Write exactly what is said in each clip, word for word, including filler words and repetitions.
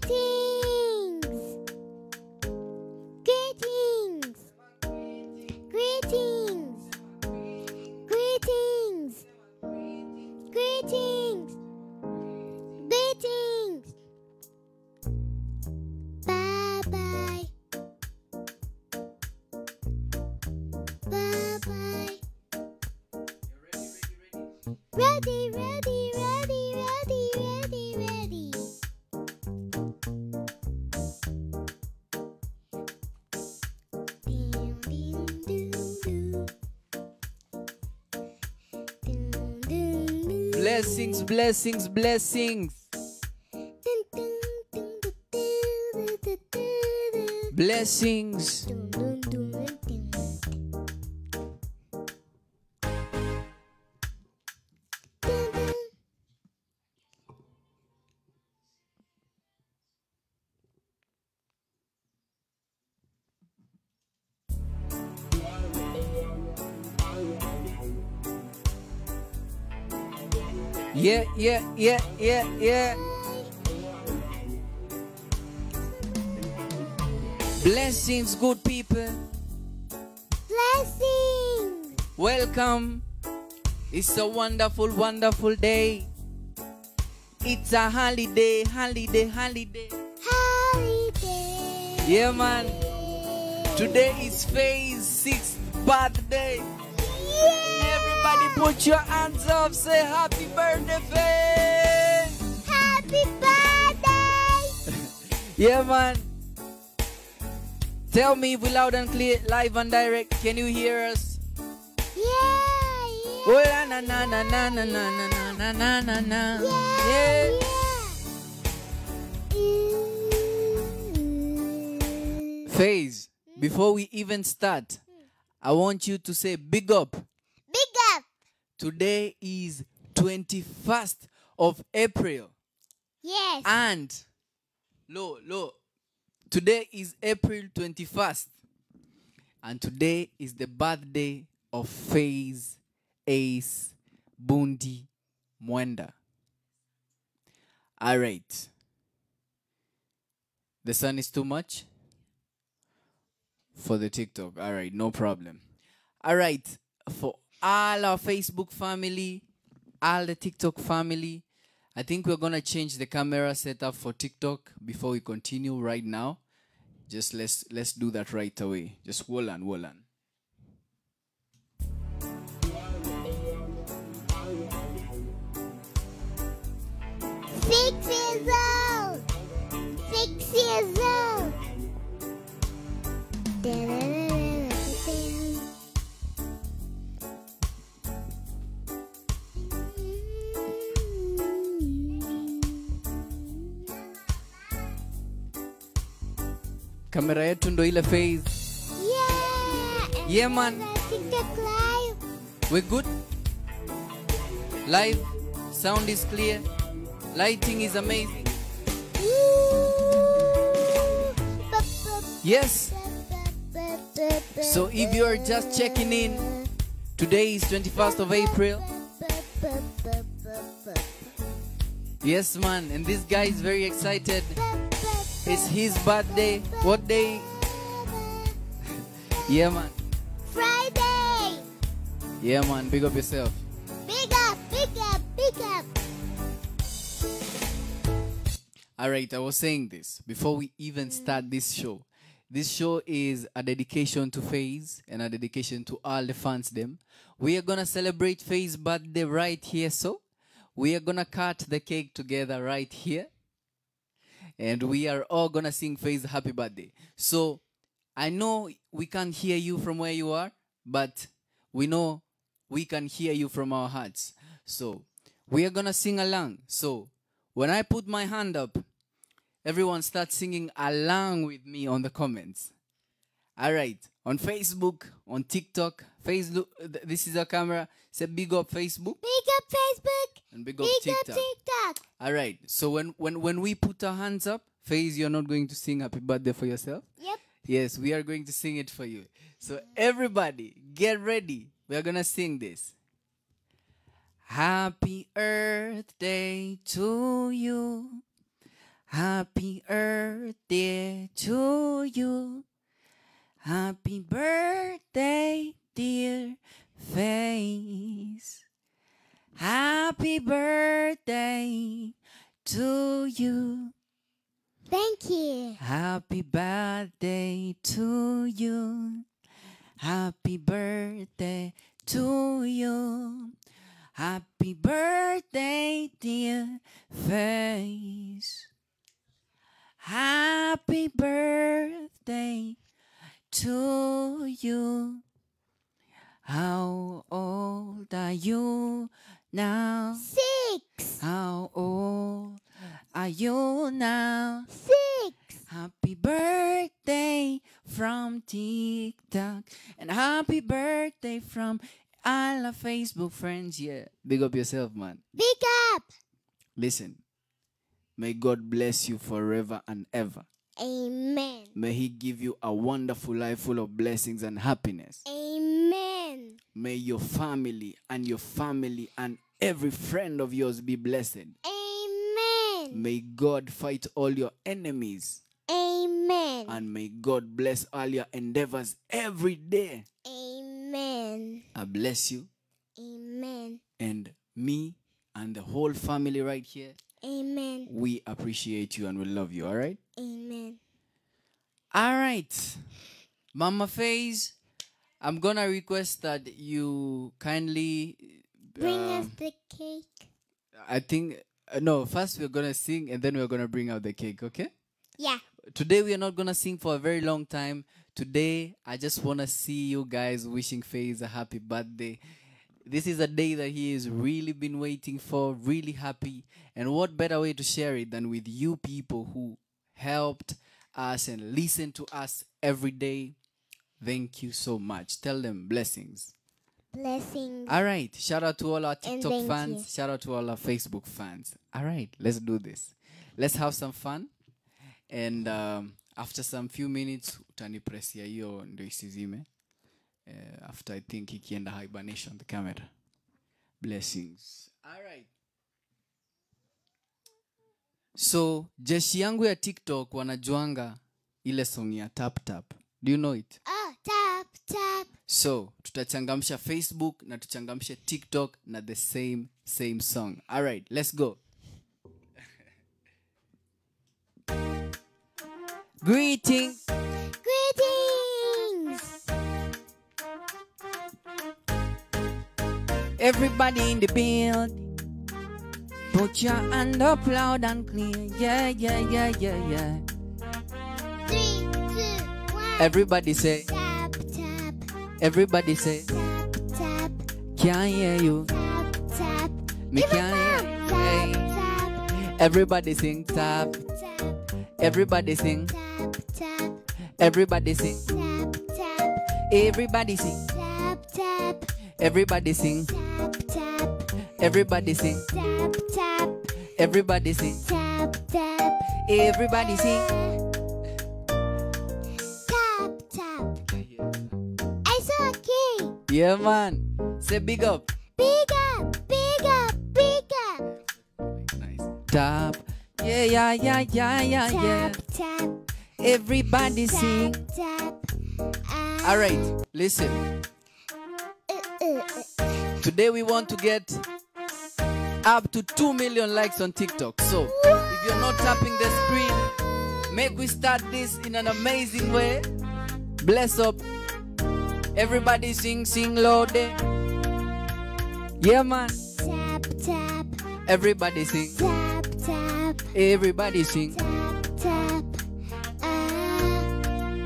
Greetings! Greetings! Greetings! Greetings! Greetings! Greetings! Bye-bye! Bye-bye! Ready, ready, ready, ready, ready, ready! Blessings, blessings, blessings. Blessings. Yeah, yeah, yeah, yeah, yeah. Blessings, good people. Blessings. Welcome. It's a wonderful, wonderful day. It's a holiday, holiday, holiday. Holiday. Yeah, man. Today is Fayez's sixth birthday. Put your hands up, say happy birthday, Faye! Happy birthday! Yeah, man. Tell me if we're loud and clear, live and direct. Can you hear us? Yeah, yeah. Oh, na na na na na na na na na na. Yeah, yeah. Faye, before we even start, I want you to say big up. Today is twenty-first of April. Yes. And, lo, lo, today is April twenty-first. And today is the birthday of Fayez Ace Bundi Mwenda. All right. The sun is too much for the TikTok. All right, no problem. All right, for all our Facebook family, all the TikTok family. I think we're going to change the camera setup for TikTok before we continue right now. Just let's let's do that right away. Just hold on, hold on. Six years old. Six years old. Da-da-da. Kamera yetu ndo ile phase. Yeah. Yeah, man. TikTok live. We're good. Live. Sound is clear. Lighting is amazing. Ooh. Yes. So if you are just checking in, today is twenty-first of April. Yes, man. And this guy is very excited. It's his birthday. What day? Yeah, man. Friday. Yeah, man. Big up yourself. Big up, big up, big up. All right, I was saying this before we even start this show. This show is a dedication to Fayez and a dedication to all the fans them. We are going to celebrate Fayez's birthday right here. So we are going to cut the cake together right here. And we are all going to sing Fayez happy birthday. So, I know we can't hear you from where you are, but we know we can hear you from our hearts. So, we are going to sing along. So, when I put my hand up, everyone starts singing along with me on the comments. Alright, on Facebook, on TikTok, Facebook, this is our camera. Say big up Facebook. Big up Facebook. And big up TikTok. TikTok. All right. So when, when, when we put our hands up, Fayez, you're not going to sing happy birthday for yourself? Yep. Yes, we are going to sing it for you. So everybody, get ready. We are going to sing this. Happy Earth Day to you. Happy birthday to you. Happy birthday, dear Fayez. Happy birthday to you. Thank you. Happy birthday to you. Happy birthday to you. Happy birthday, dear Fayez. Happy birthday to you. How old are you now? Six. How old are you now? Six. Happy birthday from TikTok. And happy birthday from all our Facebook friends here. Yeah. Big up yourself, man. Big up. Listen. May God bless you forever and ever. Amen. May He give you a wonderful life full of blessings and happiness. Amen. May your family and your family and every friend of yours be blessed. Amen. May God fight all your enemies. Amen. And may God bless all your endeavors every day. Amen. I bless you. Amen. And me and the whole family right here. Amen. We appreciate you and we love you, all right? Amen. All right. Mama Fayez, I'm going to request that you kindly... Bring uh, us the cake. I think... Uh, no, first we're going to sing and then we're going to bring out the cake, okay? Yeah. Today we are not going to sing for a very long time. Today, I just want to see you guys wishing Fayez a happy birthday. This is a day that he has really been waiting for, really happy. And what better way to share it than with you people who helped us and listened to us every day. Thank you so much. Tell them blessings. Blessings. All right. Shout out to all our TikTok fans. You. Shout out to all our Facebook fans. All right. Let's do this. Let's have some fun. And um, after some few minutes, utanipresia hiyo ndio isizime. Uh, after I think he can hibernate on the camera. Blessings. All right. So, jeshi yangu ya TikTok wanajuanga ile song ya tap tap. Do you know it? Oh, tap tap. So, tutachangamsha Facebook na tuchangamsha TikTok na the same same song. All right, let's go. Greetings. Greetings. Everybody in the build, put your hand up loud and clear. Yeah, yeah, yeah, yeah, yeah. Three, two, one. Everybody say tap tap. Everybody say tap tap. Can't hear you. Tap tap. Me can't hear you. Tap tap. Everybody sing tap tap. Everybody sing tap tap. Everybody sing tap tap. Everybody sing tap tap. Everybody sing tap tap. Everybody sing tap tap. Everybody sing tap tap. Everybody sing tap tap. I saw a king. Yeah, man. Say big up. Big up. Big up. Big up. Nice. Tap. Yeah, yeah, yeah, yeah, yeah, yeah. Tap tap. Everybody sing. Tap tap. All right. Listen. Today we want to get up to two million likes on TikTok. So, wow. If you're not tapping the screen, make we start this in an amazing way. Bless up. Everybody sing, sing, Lord. Yeah, man. Tap, tap. Everybody sing. Tap, tap. Everybody sing. Tap, tap. Uh,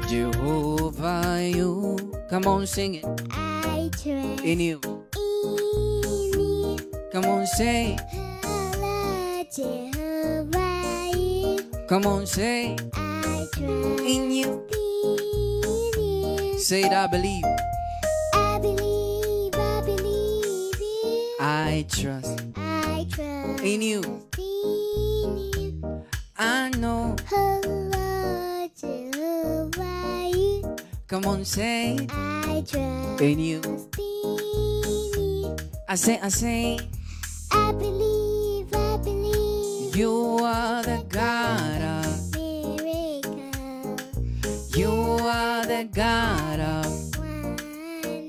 Jehovah, you. Come on, sing it. I trust in you. Come on, say. Hello, Jehovah. Come on, say. I trust in you. In you. Say it, I believe. I believe, I believe you. I trust. I trust in you. In you. I know. Hello, Jehovah. Come on, say. I trust in you. I say, I say. I believe, I believe you are the God God of wonders.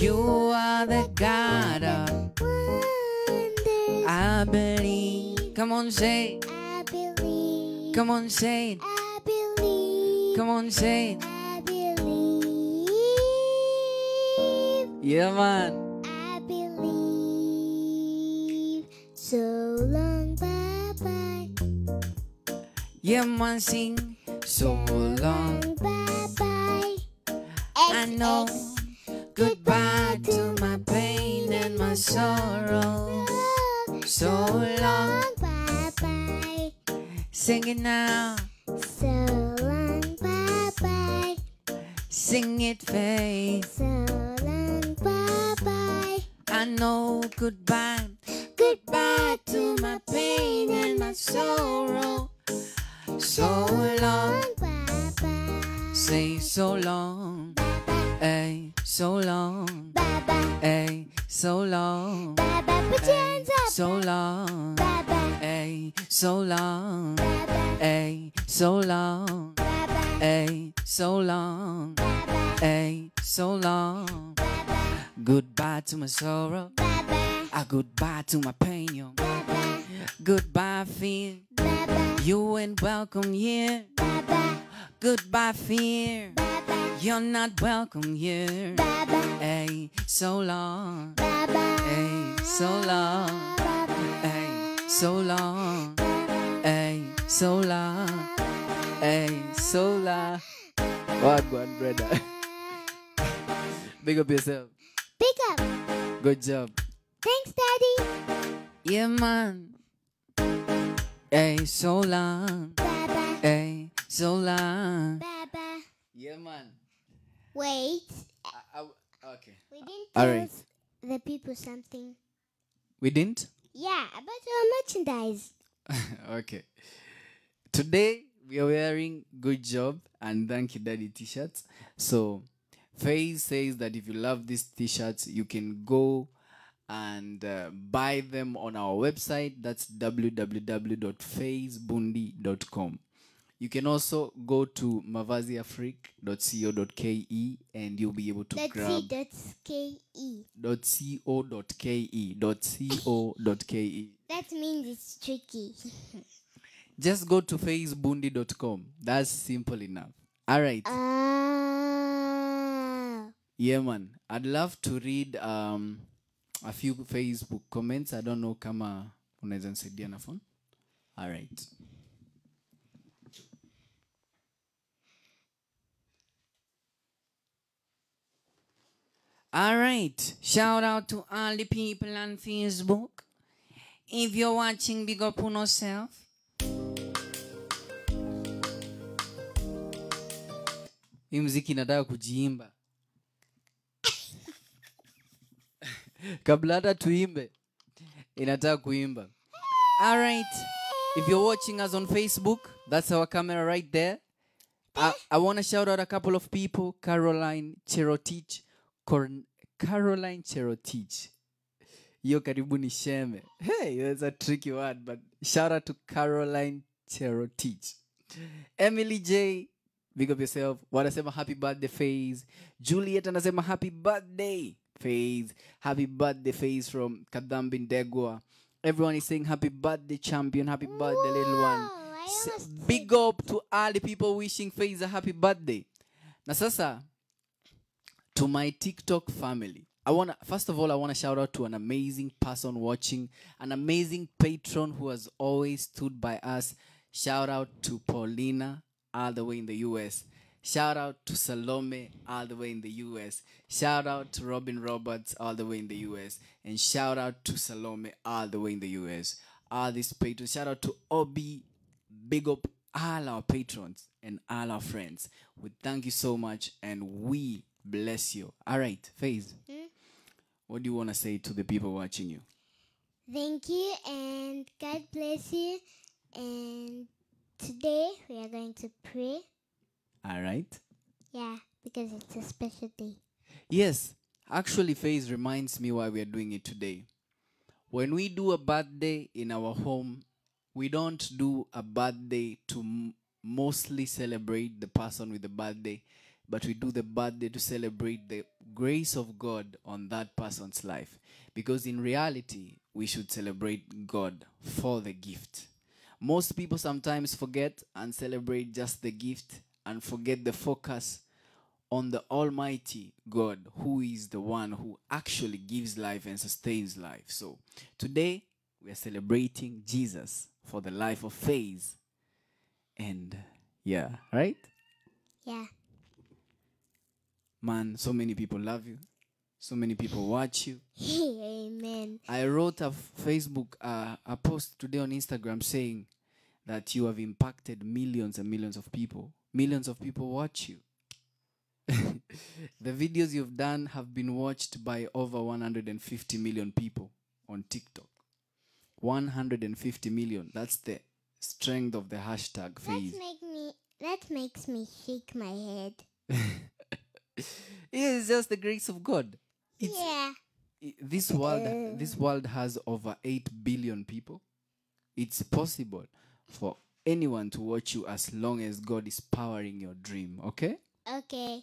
You are the God of wonders. I believe. Come on, say it. I believe. Come on, say it. I believe. Come on, say it. I believe. Yeah, man. So long, bye-bye. Yeah, man, sing. So long, bye-bye. I know. Goodbye to my pain and my sorrow. So long, bye-bye. Sing it now. So long, bye-bye. Sing it, Faith. So long, bye-bye. I know. Goodbye. Goodbye to my pain and my sorrow. So long, bye-bye. Say so long, bye-bye. Ay, so long, bye-bye. Ay, so long, bye-bye. Put your hands up. So long, bye-bye. Ay, so long, bye-bye. Ay, so long, bye-bye. Ay, so long, bye-bye. Ay, so long, bye-bye. Goodbye to my sorrow. Bye-bye. Ah, goodbye to my pain, yo. Bye bye. Goodbye, fear. Bye bye. You ain't welcome here. Bye bye. Goodbye, fear. Bye bye. You're not welcome here. Bye bye. Hey, so long. Bye bye. Hey, so long. Bye bye. Hey, so long. Hey, so long. Hey, so long. What one, brother? Big up yourself. Big up. Good job. Thanks, Daddy. Yeah, man. Hey, so long. Baba. Hey, so long. Baba. Yeah, man. Wait. I, I, okay. We didn't tell right. the people something. We didn't? Yeah, about our merchandise. Okay. Today, we are wearing Good Job and Thank You, Daddy t-shirts. So, Faye says that if you love these t-shirts, you can go and uh, buy them on our website. That's w w w dot fayez bundi dot com. You can also go to mavaziafrique dot co dot k e and you'll be able to dot grab... .co.ke. That means it's tricky. Just go to fayez bundi dot com. That's simple enough. All right. Uh... Yeah, man. I'd love to read... Um, a few Facebook comments. I don't know kama unaweza nisaidia na phone. All right. All right. Shout out to all the people on Facebook. If you're watching, big up on yourself. Hii muziki inataka kujiimba. Kabla hata tuimbe inataka kuimba. All right. If you're watching us on Facebook, that's our camera right there. I, I want to shout out a couple of people. Caroline Cherotich. Corn, Caroline Cherotich. Yo karibu ni sheme. Hey, that's a tricky word, but shout out to Caroline Cherotich. Emily J, big up yourself. Wanasema happy birthday Fayez. Juliet anasema happy birthday Fayez. Happy birthday Fayez from Kadamba Degua. Everyone is saying happy birthday champion, happy birthday little one. Big up to all the people wishing Fayez a happy birthday. Na sasa, to my TikTok family, I wanna first of all I wanna shout out to an amazing person watching, an amazing patron who has always stood by us. Shout out to Paulina all the way in the U S. Shout out to Salome all the way in the U S. Shout out to Robin Roberts all the way in the U S. And shout out to Salome all the way in the U S. All these patrons. Shout out to Obi. Big up all our patrons and all our friends. We thank you so much and we bless you. All right, Fayez. Hmm? What do you want to say to the people watching you? Thank you and God bless you. And today we are going to pray. All right. Yeah, because it's a special day. Yes. Actually, Fayez reminds me why we are doing it today. When we do a birthday in our home, we don't do a birthday to m mostly celebrate the person with the birthday. but we do the birthday to celebrate the grace of God on that person's life. Because in reality, we should celebrate God for the gift. Most people sometimes forget and celebrate just the gift and forget the focus on the Almighty God, who is the one who actually gives life and sustains life. So today, we are celebrating Jesus for the life of Fayez. And yeah, right? Yeah. Man, so many people love you. So many people watch you. Amen. I wrote a Facebook, uh, a post today on Instagram saying that you have impacted millions and millions of people. Millions of people watch you. The videos you've done have been watched by over one hundred fifty million people on TikTok. one hundred fifty million. That's the strength of the hashtag. Fayez. That, make me, that makes me shake my head. It's just the grace of God. It's, yeah. It, this world, uh. this world has over eight billion people. It's possible for anyone to watch you as long as God is powering your dream. Okay? Okay.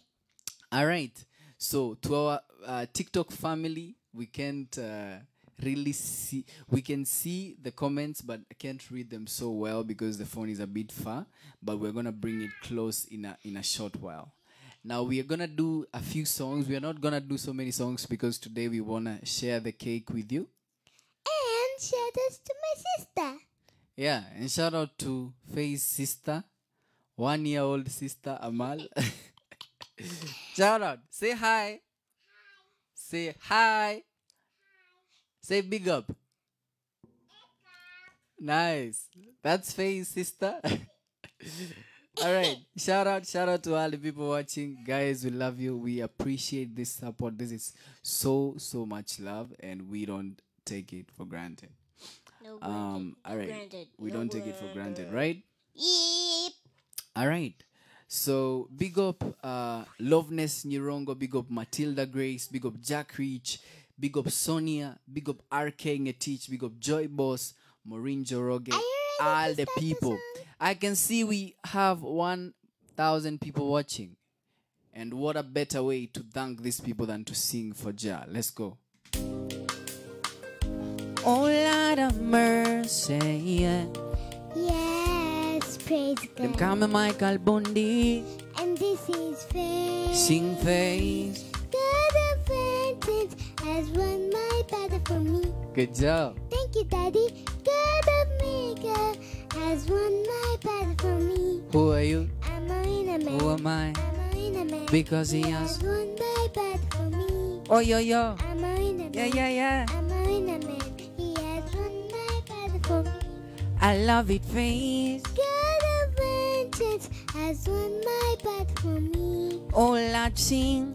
All right. So to our uh, TikTok family, we can't uh, really see. We can see the comments, but I can't read them so well because the phone is a bit far. But we're gonna bring it close in a in a short while. Now we are gonna do a few songs. We are not gonna do so many songs because today we wanna share the cake with you. And shout out to my sister. Yeah, and shout out to Fayez's sister, one year old sister Amal. Shout out. Say hi. Hi. Say hi. Hi. Say big up. Nice. That's Fayez's sister. All right. Shout out. Shout out to all the people watching. Guys, we love you. We appreciate this support. This is so, so much love, and we don't take it for granted. No, um, all right. Granted. We no don't word. take it for granted, right? Yep. All right. So, big up uh, Loveness Nyirongo, big up Matilda Grace, big up Jack Reach, big up Sonia, big up R K Ngetich, big up Joy Boss, Maureen Joroge, all the people. I can see we have one thousand people watching. And what a better way to thank these people than to sing for Jah. Let's go. Oh, Lord of mercy, yeah. Yes, praise God. Them come Michael Bundi. And this is Fayez. Sing Fayez. God of vengeance has won my battle for me. Good job. Thank you, Daddy. God of Maker has won my battle for me. Who are you? I'm Maureen man. Who am I? I'm Maureen man. Because he, he has won my battle for me. Oh, yo, yo. I'm Maureen yeah, man. Yeah, yeah, yeah. I love it, Fayez. God of vengeance has won my battle for me. Oh, Lord, sing.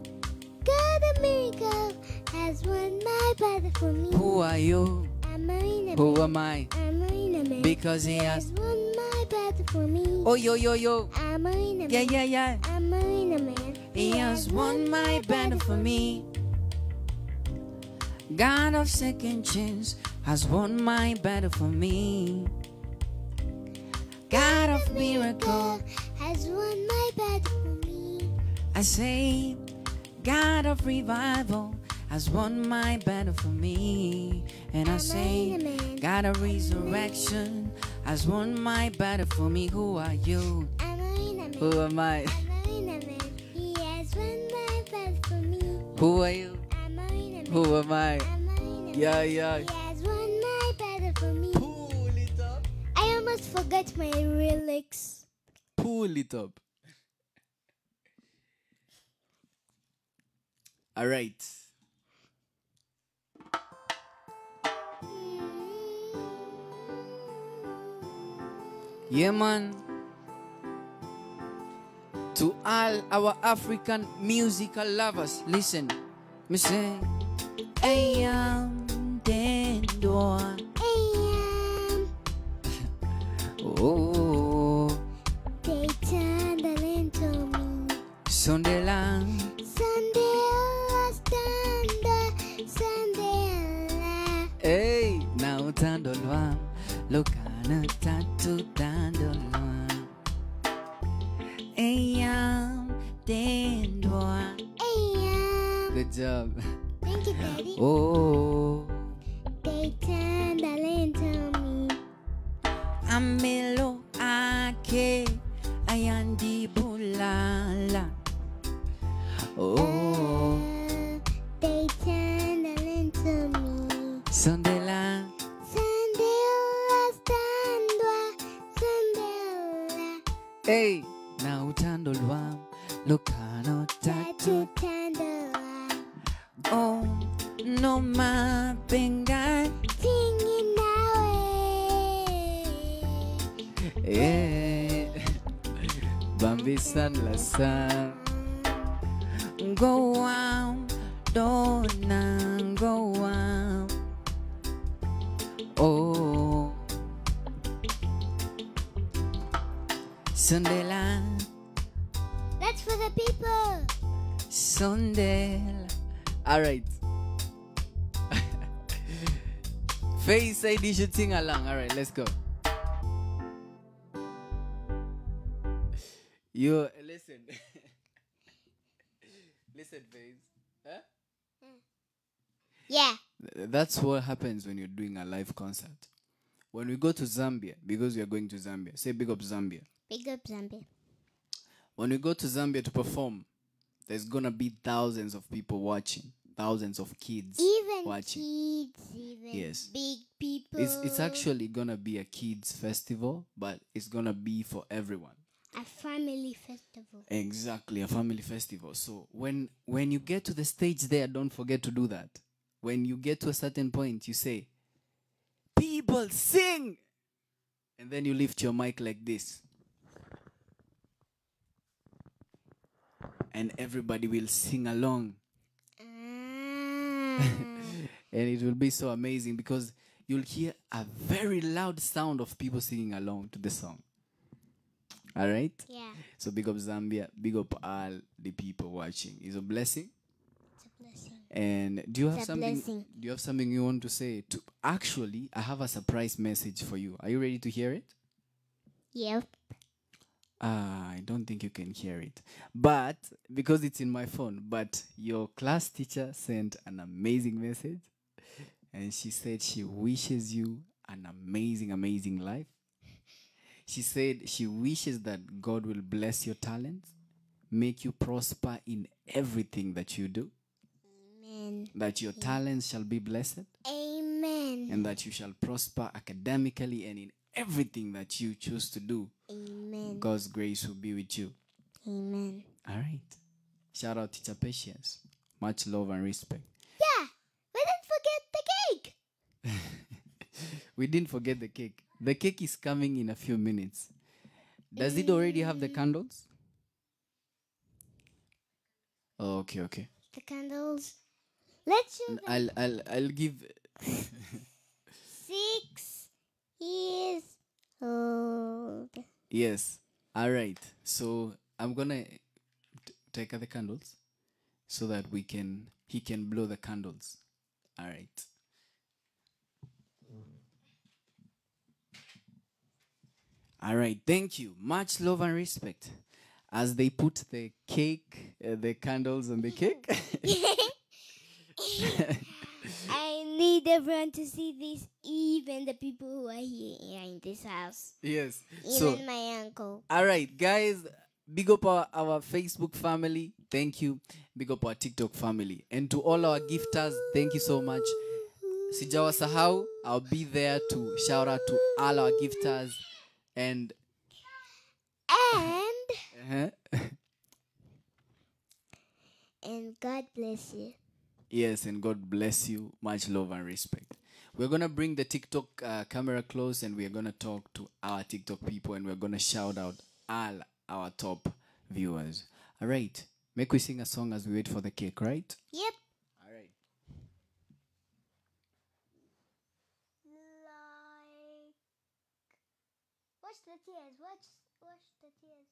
God of miracle has won my battle for me. Who are you? I'm Marina. Who am I? I'm Marina. Because he has won my battle for me. Oh, yo, yo, yo. I'm Marina. Yeah, yeah, yeah. I'm Marina, man. He has won my battle for me. God of second chance has won my battle for me. God of miracle has won my battle for me. I say, God of revival has won my battle for me. And I say, God of resurrection has won my battle for me. Who are you? Who am I? He has won my battle for me. Who are you? Who am I? Yeah, yeah. He has won my battle for me. Pull it up. I almost forgot my lyrics. Pull it up. All right. Yeah, man. To all our African musical lovers, listen. Me say. I am dead one. I am. Oh. They turn the land to me. Sunday land. Sunday last thunder. Sunday land. Hey, now tandolwa. Look at a tattoo tandolwa. I am dead Good job. Thank you, Daddy. Oh. They turned the lantern on me. Amelo ake ayandi bulala. Oh. They turned the lantern on me. Sandela. Sandela standwa. Sandela. Hey. Na utando lwa. Locano tatu tandela. Oh. No ma bengai. Singing nawe. Eh. Bambi san la san. Go out, don't go out. Oh, Sundela. That's for the people. Sundela. All right. Faye said you should sing along. All right, let's go. You listen. Listen, Faith. Huh? Yeah. That's what happens when you're doing a live concert. When we go to Zambia, because we are going to Zambia. Say big up Zambia. Big up Zambia. When we go to Zambia to perform, there's going to be thousands of people watching. Thousands of kids even watching. Kids, even yes. Big people. It's, it's actually going to be a kids festival, but it's going to be for everyone. A family festival. Exactly, a family festival. So when when you get to the stage there, don't forget to do that. When you get to a certain point, you say, people sing! And then you lift your mic like this. And everybody will sing along. Mm. And it will be so amazing because you'll hear a very loud sound of people singing along to the song. All right? Yeah. So big up Zambia. Big up all the people watching. It's a blessing. It's a blessing. And do you have it's something? Do you have something you want to say? To actually, I have a surprise message for you. Are you ready to hear it? Yep. Ah, I don't think you can hear it, but because it's in my phone. But your class teacher sent an amazing message, and she said she wishes you an amazing, amazing life. She said she wishes that God will bless your talents, make you prosper in everything that you do. Amen. That your talents shall be blessed. Amen. And that you shall prosper academically and in everything that you choose to do. Amen. God's grace will be with you. Amen. All right. Shout out to your patience. Much love and respect. Yeah. We didn't forget the cake. We didn't forget the cake. The cake is coming in a few minutes. Does it already have the candles? Oh, okay, okay. The candles. Let's show them. I'll, I'll, I'll give... Six years old. Yes. All right. So I'm going to take the candles so that we can... He can blow the candles. All right. All right, thank you. Much love and respect. As they put the cake, uh, the candles on the cake. I need everyone to see this, even the people who are here in this house. Yes. Even so, my uncle. All right, guys, big up our, our Facebook family. Thank you. Big up our TikTok family. And to all our gifters, thank you so much. Sijawa Sahau, I'll be there to shout out to all our gifters. And and uh-huh. And God bless you. Yes, and God bless you. Much love and respect. We're gonna bring the TikTok uh, camera close, and we're gonna talk to our TikTok people, and we're gonna shout out all our top viewers. All right, make we sing a song as we wait for the cake, right? Yep. Watch the tears, watch, watch the tears.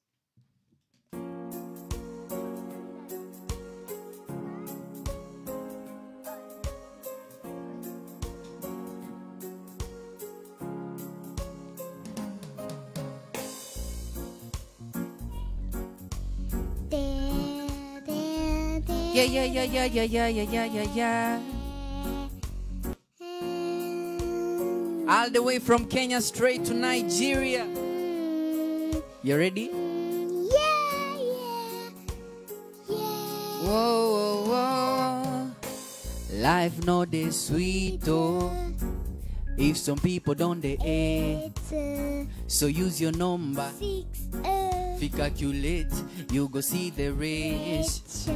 There, there, there. Yeah, yeah, yeah, yeah, yeah, yeah, yeah, yeah, yeah. All the way from Kenya straight to Nigeria. You ready? Yeah, yeah, yeah. Whoa, whoa, whoa. Life no dey sweet, oh. If some people don't dey hate. So use your number. Six, oh. If you calculate, you go see the rest.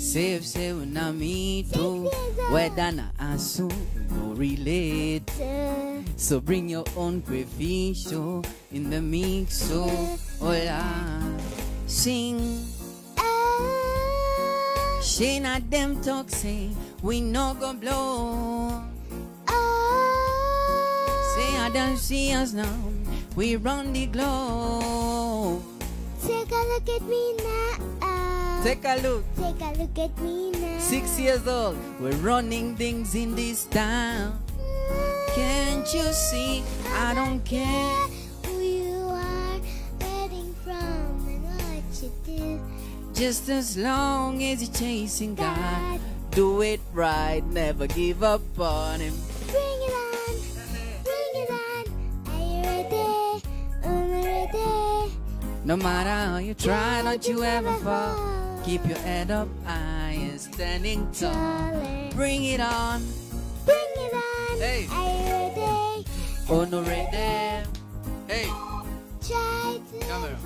Save, save, na me too. Whether na asu, no relate. So bring your own crevicho in the mix, so hola, sing. Oh. She not them talk, say, we no go blow. Oh. Say, I don't see us now, we run the globe. Take a look at me now. Take a look. Take a look at me now. Six years old, we're running things in this town. Can't you see? I don't care who you are, getting from and what you do. Just as long as you're chasing God, God, do it right, never give up on Him. Bring it on, bring it on. Are you ready? I'm ready. No matter how you try, don't, don't you ever fall. fall. Keep your head up, I am standing tall. Darling. Bring it on. Hey. Are you ready? Oh no, ready. Hey. Try to Camera.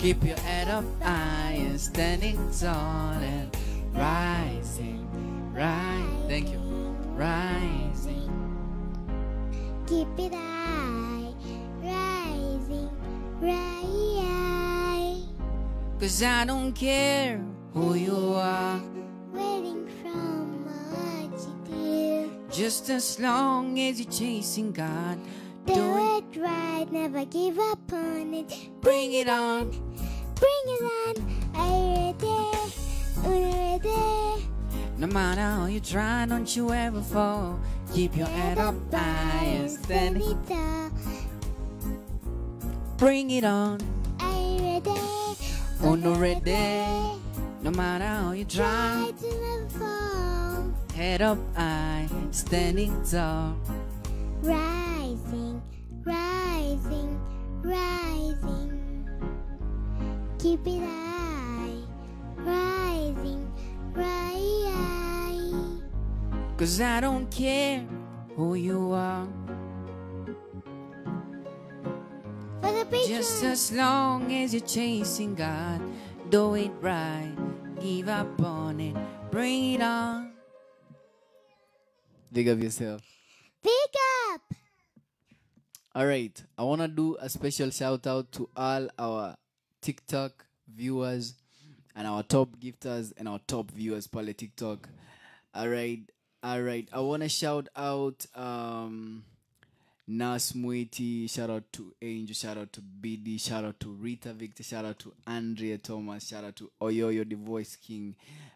Keep your head up high and standing tall and rising, rising. Thank you. Rising. Keep it high, rising, rising. 'Cause I don't care who you are. Just as long as you're chasing God, do, do it, it right, never give up on it. Bring it on, bring it on. Are you ready? No matter how you try, don't you ever fall. Keep your head up high and stand tall. Bring it on. Are you ready? Oh no, ready. No matter how you try, to never fall. Head up high, standing tall. Rising, rising, rising. Keep it high, rising, rising. 'Cause I don't care who you are. For the picture. Just as long as you're chasing God, do it right, give up on it, bring it on. Big up yourself. Big up! Alright, I want to do a special shout out to all our TikTok viewers and our top gifters and our top viewers pale TikTok. Alright, alright. I want to shout out um, Nasmuiti, shout out to Angel, shout out to Bidi, shout out to Rita Victor, shout out to Andrea Thomas, shout out to Oyoyo, the voice king,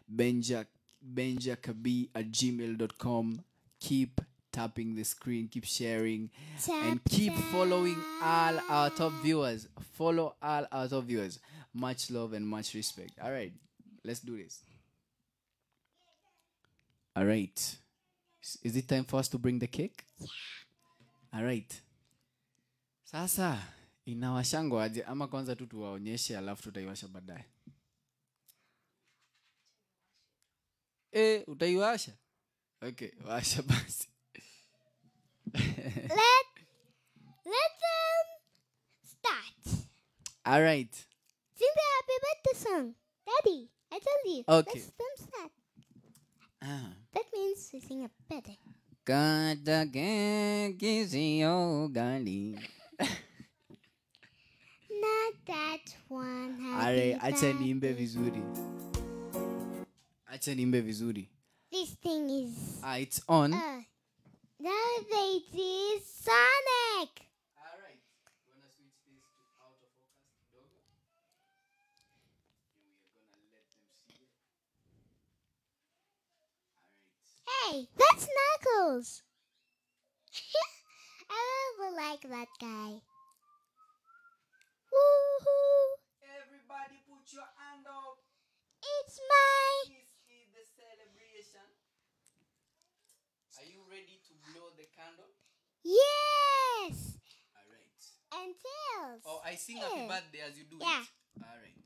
Benja, Benja Kabi at gmail dot com. Keep tapping the screen, keep sharing, Tap and keep down. following all our top viewers. Follow all our top viewers. Much love and much respect. All right, let's do this. All right. Is it time for us to bring the cake? Yeah. All right. Sasa, inawashangwa aje ama kwanza tu tuwaonyeshe alafu tutaiwasha baadaye. Eh, utaiwasha? Okay, washa basi. Let let them start. All right. Sing the happy birthday song, Daddy. I told you. Okay. Let them start. Ah. That means we sing a better. God again gives you gali. Not that one. All right. Acha niimbe vizuri. Acha niimbe vizuri. This thing is... Ah, it's on. Uh, now it is Sonic. All right. We're going to switch this to out of focus. Logo. And we are going to let them see it. All right. Hey, that's Knuckles. I really like that guy. Woohoo. Everybody put your hand up. It's my... It's ready to blow the candle? Yes! Alright. And tails. Oh, I sing tails. Happy birthday as you do yeah. it. Alright.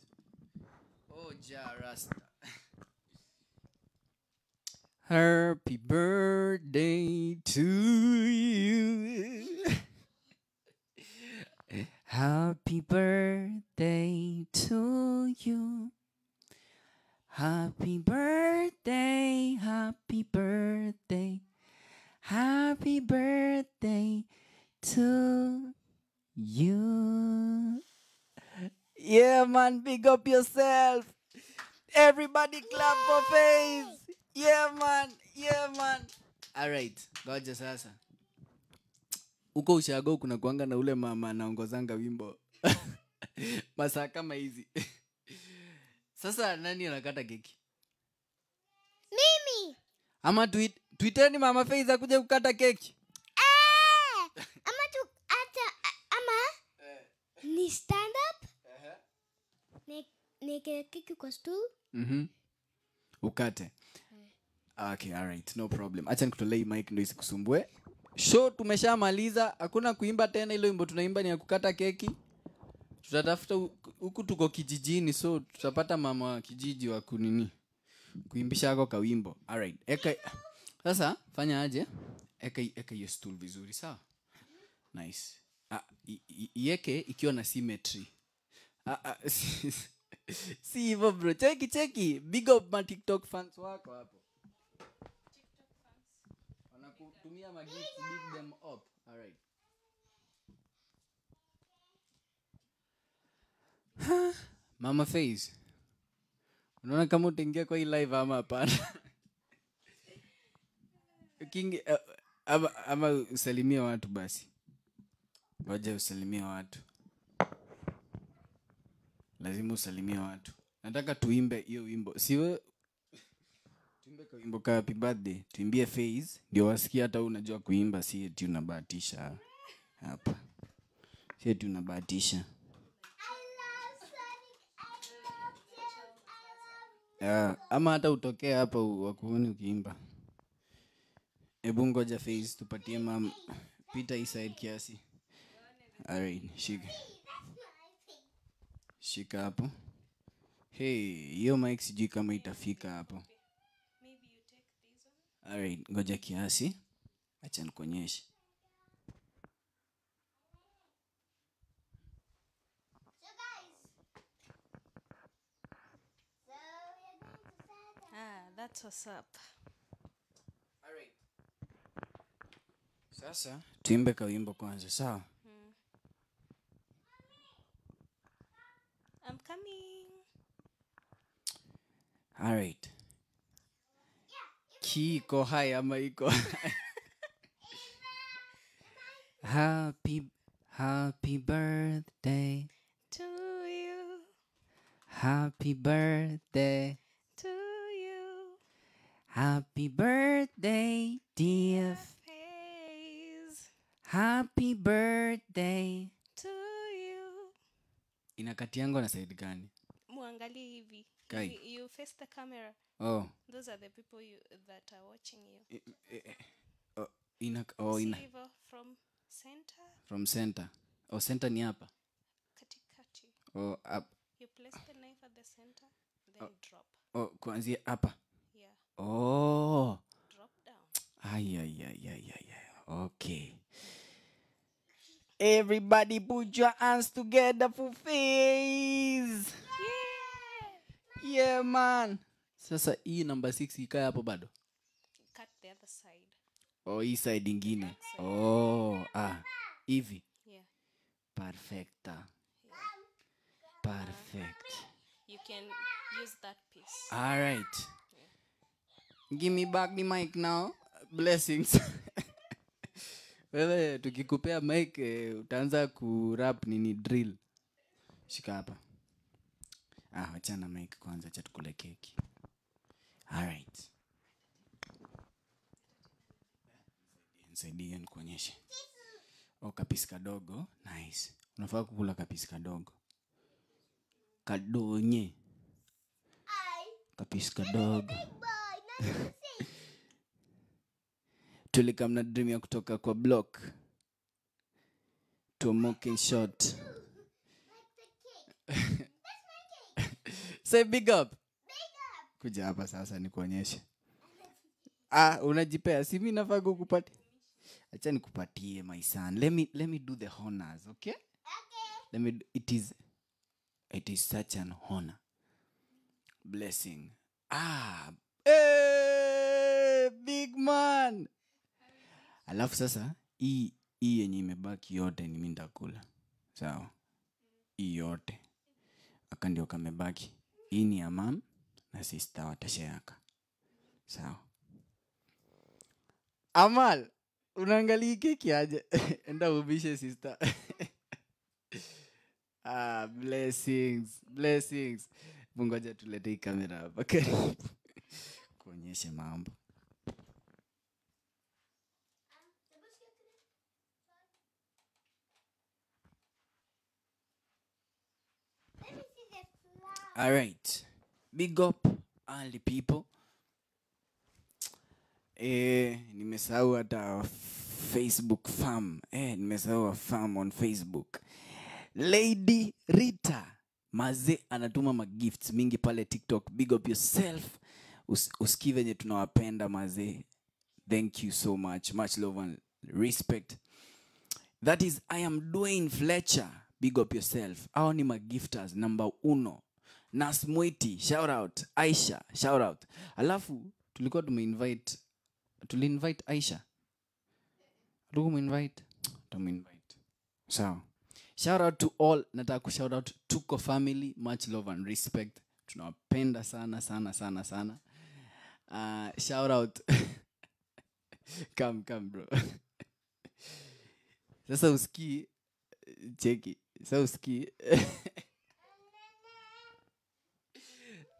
Oh, Jarasta. Happy birthday to you. Happy birthday to you. Happy birthday, happy birthday, happy birthday to you. Yeah, man, big up yourself. Everybody clap Yay! For Fayez. Yeah, man. Yeah, man. All right. Goja sasa. Uko ushago kuna kuanga na ule mama anaongozanga wimbo. Masaa kama hizi. Sasa nani anakata keki? Mimi. Ama tweet tweeteni mama Fayez akuje kukata keki. Ah! Ama tu ata ama eh. Ni stand up? Eh. Uh-huh. Ne ne keki kwa stool? Mhm. Ukate. Okay, alright, no problem. Acha nikutolei mic ndio isikusumbue. Show tumeshamaliza. Hakuna kuimba tena, ile wimbo tunaimba ni ya kukata keki. Tutatafuta huku, tuko kijijini, so tutapata mama wa kijiji wa kunini kuimbisha hako ka wimbo. Alright. Eka sasa fanya aje? Eka eka hiyo stool vizuri, sawa? Nice. Ah, yeke ikiwa na symmetry. Ah, ah, si hivyo bro. Cheki cheki. Big up my TikTok fans wako hapo. Tumia magic to beat them up. All right. Huh? Mama Fayez. Unaona kama utaingia kwa hii live ama hapana? King uh, ama, ama usalimia watu basi. Ngoja usalimia watu. Lazima usalimia watu. Nataka tuimbe hiyo wimbo. Siwe tuimbe kwa wimbo ka happy birthday, tuimbie Fayez ndio wasikie hata unajua kuimba, si eti unabahatisha hapa. Si eti unabahatisha. Ah, uh, ama hata utokee hapa wakuone ukiimba. Hebu ngoja Fayez tupatie mama pita inside kiasi. Alright, shika. Shika hapo. Hey, hiyo mic sijui kama itafika hapo. Alright, ngoja kiasi. Acha nikuonyeshe. So guys. So we are going to start. Ah, that's what's up. Alright. Sasa tuimbe ka wimbo kwanza, sawa? Mm. I'm coming. Alright. Kiko hai ama iko hai. Happy, happy birthday to you. Happy birthday to you. Happy birthday, dear Fayez. Happy birthday to you. Inakatiango na side gani? Muangalie hivi. You, you face the camera. Oh. Those are the people you that are watching you. I, I, oh, ina, oh, ina. From center. From center. Oh, center ni hapa. Katikati. Oh, up. You place the knife at the center, then oh, drop. Oh, kuanzia hapa. Yeah. Oh. Drop down. Ay, ay, ay, ay, ay, ay. Okay. Everybody put your hands together for Fayez. Yeah. Yeah, man. Sasa hii number six ikae hapo bado. Cut the other side. Oh, hii side ingine. Oh, ah. Hivi. Yeah. Perfecta. Yeah. Perfect. Uh, you can use that piece. All right. Yeah. Give me back the mic now. Blessings. Wewe tukikupea mic utaanza kurap nini drill. Shika hapa. Ah, acha na mic kwanza, acha tukule keki. All right. Nisaidia nikuonyeshe. Oh, kapisi kadogo. Nice. Unafaa kukula kapisi kadogo. Kadonye. Kapisi kadogo. Tulikuwa mnadreamia kutoka kwa block to a mocking shot. Say big up. Kuja hapa sasa nikuonyeshe. Ah, unajipea. Si mimi nafaa kukupatia. Acha nikupatie my son. Let me let me do the honors, okay? Okay. Let me do, it is it is such an honor. Blessing. Ah, hey, big man. Alafu sasa hii hii yenye imebaki yote ni mimi ndakula. Sawa. Hii yote. Aka ndio kamebaki. Hii ni ya mom na sister watashayaka. Sawa. Amal, unaangalia keki aje? Enda ubishe sister. Ah, blessings, blessings. Bungoja tulete hii kamera hapa. Kuonyeshe mambo. All right. Big up all the people. Eh, nimesahau hata Facebook fam. Eh, nimesahau fam on Facebook. Lady Rita. Maze anatuma magifts mingi pale TikTok. Big up yourself. Us, uskivenye tunawapenda maze. Thank you so much. Much love and respect. That is, I am Dwayne Fletcher. Big up yourself. Hao ni magifters number uno. Nasmuiti, shout out. Aisha, shout out. Alafu, tulikuwa tumeinvite. Tulinvite Aisha. Tumu invite. Tumu invite. So, shout out to all. Nataka ku shout out Tuko family. Much love and respect. Tunawapenda sana, sana, sana, sana. Uh, shout out. come, come, bro. Sasa uski. Cheki. Sasa uski.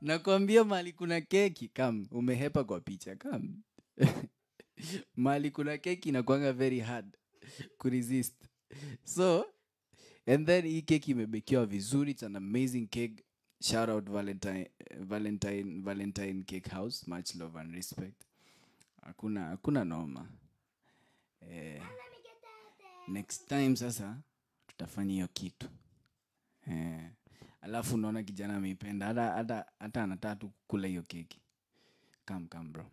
Nakwambia mali kuna keki. Come, umehepa kwa picha. Come. Mali kuna keki inakuanga very hard to resist. So, and then hii keki imebekiwa vizuri. It's an amazing cake. Shout out Valentine, Valentine, Valentine Cake House. Much love and respect. Hakuna, hakuna noma. Eh, next time sasa, tutafanya hiyo kitu. Eh, alafu unaona kijana ameipenda. Hata, hata, hata anataka tu kula hiyo keki. Come, come bro.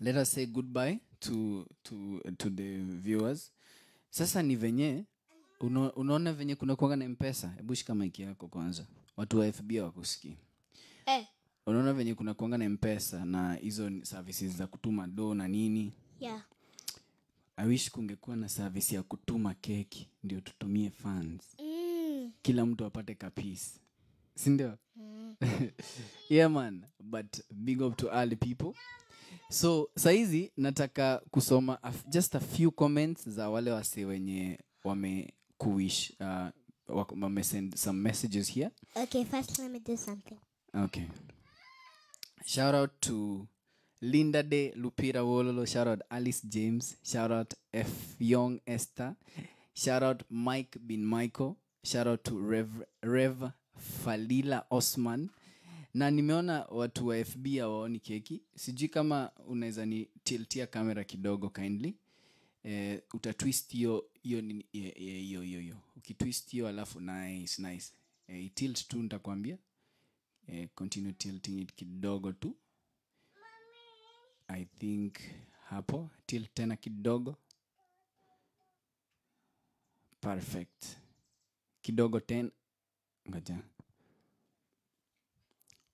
Let us say goodbye to to to the viewers. Sasa ni venye unaona venye kuna kuanga na M-Pesa. Hebu shika mic yako kwanza. Watu wa F B wakusikie. Eh. Unaona venye kuna kuanga na M-Pesa na hizo services za kutuma do na nini? Yeah. I wish kungekuwa na service ya kutuma keki ndio tutumie fans. Mm. Kila mtu apate kapis. Si ndio? Mm. Yeah man, but big up to all the people. So, saizi nataka kusoma a just a few comments za wale wase wenye wame kuwish, uh, wame send some messages here. Okay, first let me do something. Okay. Shout out to Linda de Lupira Wololo. Shout out Alice James. Shout out F. Young Esther. Shout out Mike bin Michael. Shout out to Rev, Rev Falila Osman. Na nimeona watu wa F B hawaoni keki. Sijui kama unaweza ni tiltia kamera kidogo kindly. Eh, utatwist hiyo hiyo hiyo hiyo. Ukitwist hiyo alafu nice nice. Eh, tilt tu nitakwambia. Eh, continue tilting it kidogo tu. Mommy. I think hapo tilt tena kidogo. Perfect. Kidogo tena. Ngoja.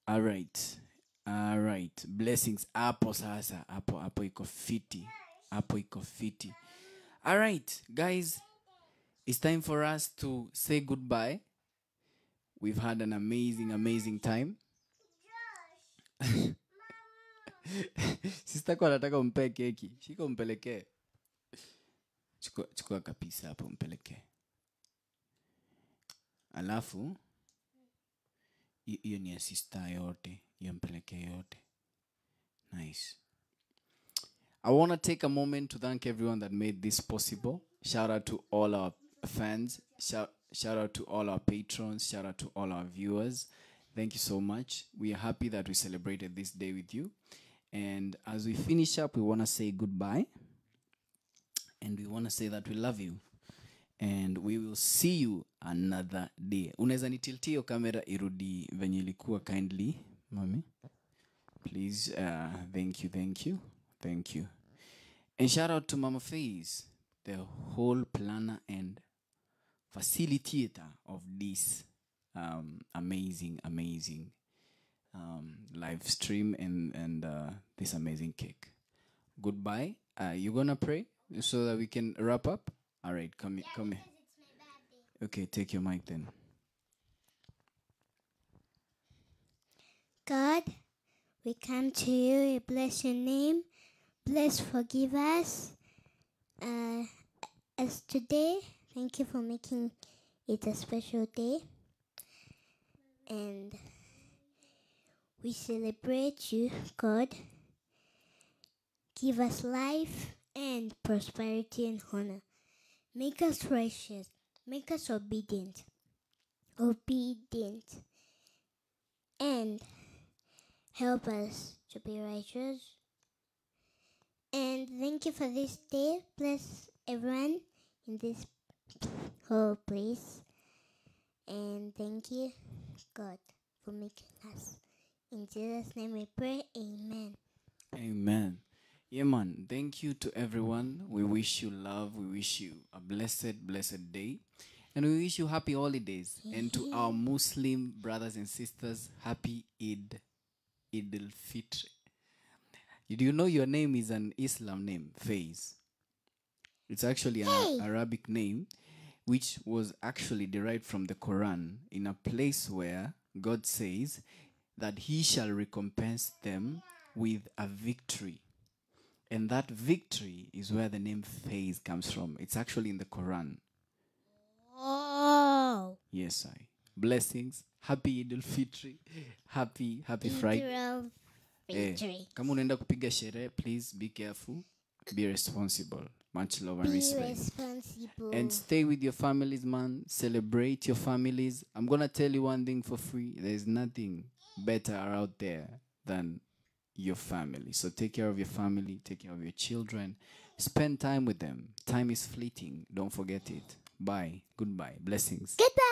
All right, all right. Blessings. Apo sasa. Apo, apo iko fiti. Apo iko fiti. All right, guys. It's time for us to say goodbye. We've had an amazing, amazing time. Sister kwa nataka umpe keki. Shika umpeleke. Chukua kapisa hapo umpeleke. Alafu. Hiyo ni asista yote, hiyo mpeleke yote. Nice. I want to take a moment to thank everyone that made this possible. Shout out to all our fans. Shout, shout out to all our patrons. Shout out to all our viewers. Thank you so much. We are happy that we celebrated this day with you. And as we finish up, we want to say goodbye. and we want to say that we love you and we will see you another day. Unaweza nitiltie hiyo kamera irudi venye ilikuwa kindly, mommy. Please, uh, thank you, thank you, thank you. And shout out to Mama Fayez, the whole planner and facilitator of this um, amazing, amazing um, live stream and, and uh, this amazing cake. Goodbye. Uh, you gonna pray so that we can wrap up? All right, come here. Yeah, come here. Okay, take your mic then. God, we come to you. We bless your name. Bless, forgive us. Uh, as today, thank you for making it a special day. And we celebrate you, God. Give us life and prosperity and honor. Make us righteous. Make us obedient. Obedient. And help us to be righteous. And thank you for this day. Bless everyone in this whole place. And thank you, God, for making us. In Jesus' name we pray. Amen. Amen. Yeah, man. Thank you to everyone. We wish you love. We wish you a blessed, blessed day. And we wish you happy holidays. And to our Muslim brothers and sisters, happy Eid, Eid al-Fitr. Do you know your name is an Islam name, Fayez? It's actually an hey. Arabic name, which was actually derived from the Quran, in a place where God says that He shall recompense them with a victory. And that victory is where the name Fayez comes from. It's actually in the Quran. Oh. Yes, I. Blessings. Happy Eid al-Fitr. Happy, happy Friday. Hey, kama unaenda kupiga sherehe, please be careful, be responsible. Much love and respect. And stay with your families, man. Celebrate your families. I'm gonna tell you one thing for free. There's nothing better out there than your family. So take care of your family, take care of your children. Spend time with them. Time is fleeting. Don't forget it. Bye. Goodbye. Blessings. Goodbye.